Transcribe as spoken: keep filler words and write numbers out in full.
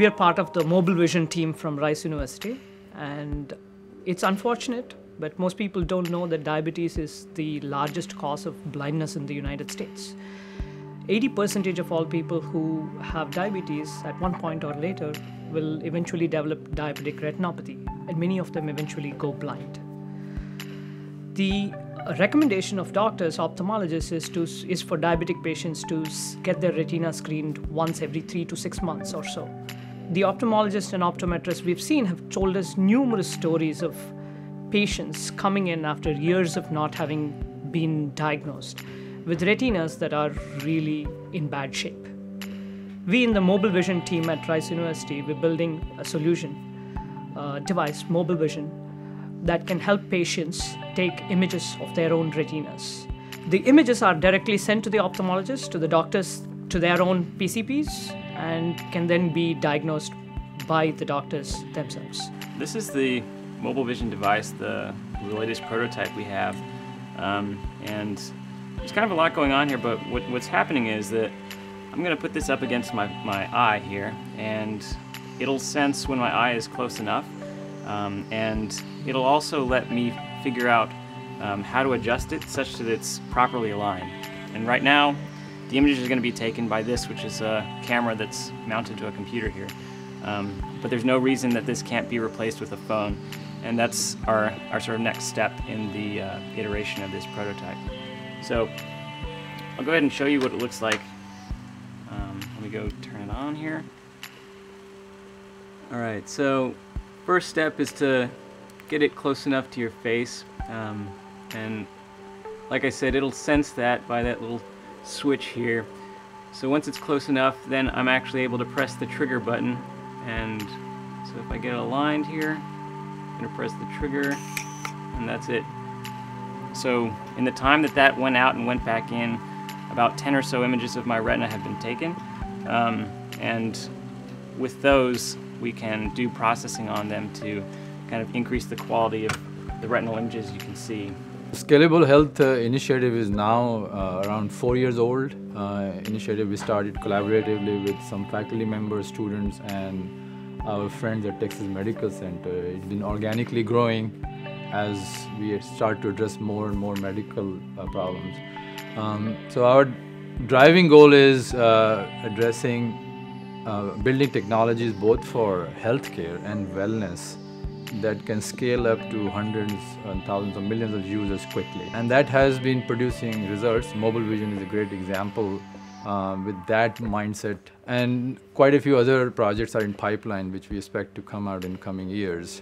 We are part of the Mobile Vision team from Rice University, and it's unfortunate, but most people don't know that diabetes is the largest cause of blindness in the United States. eighty percent of all people who have diabetes at one point or later will eventually develop diabetic retinopathy, and many of them eventually go blind. The recommendation of doctors, ophthalmologists, is, to, is for diabetic patients to get their retina screened once every three to six months or so. The ophthalmologists and optometrists we've seen have told us numerous stories of patients coming in after years of not having been diagnosed with retinas that are really in bad shape. We in the Mobile Vision team at Rice University, we're building a solution, a device, Mobile Vision, that can help patients take images of their own retinas. The images are directly sent to the ophthalmologist, to the doctors, to their own P C Ps, and can then be diagnosed by the doctors themselves. This is the Mobile Vision device, the, the latest prototype we have. Um, and there's kind of a lot going on here, but what, what's happening is that I'm gonna put this up against my, my eye here, and it'll sense when my eye is close enough. Um, and it'll also let me figure out um, how to adjust it such that it's properly aligned. And right now, the images are going to be taken by this, which is a camera that's mounted to a computer here. Um, but there's no reason that this can't be replaced with a phone. And that's our, our sort of next step in the uh, iteration of this prototype. So I'll go ahead and show you what it looks like. Um, let me go turn it on here. All right, so first step is to get it close enough to your face, um, and like I said, it'll sense that by that little switch here. So once it's close enough, then I'm actually able to press the trigger button, and so if I get it aligned here, I'm gonna press the trigger, and that's it. So in the time that that went out and went back in, about ten or so images of my retina have been taken, um, and with those we can do processing on them to kind of increase the quality of the retinal images you can see. Scalable Health uh, Initiative is now uh, around four years old. Uh, initiative we started collaboratively with some faculty members, students, and our friends at Texas Medical Center. It's been organically growing as we start to address more and more medical uh, problems. Um, so our driving goal is uh, addressing Uh, building technologies both for healthcare and wellness that can scale up to hundreds and thousands or millions of users quickly. And that has been producing results. Mobile Vision is a great example uh, with that mindset. And quite a few other projects are in pipeline, which we expect to come out in coming years.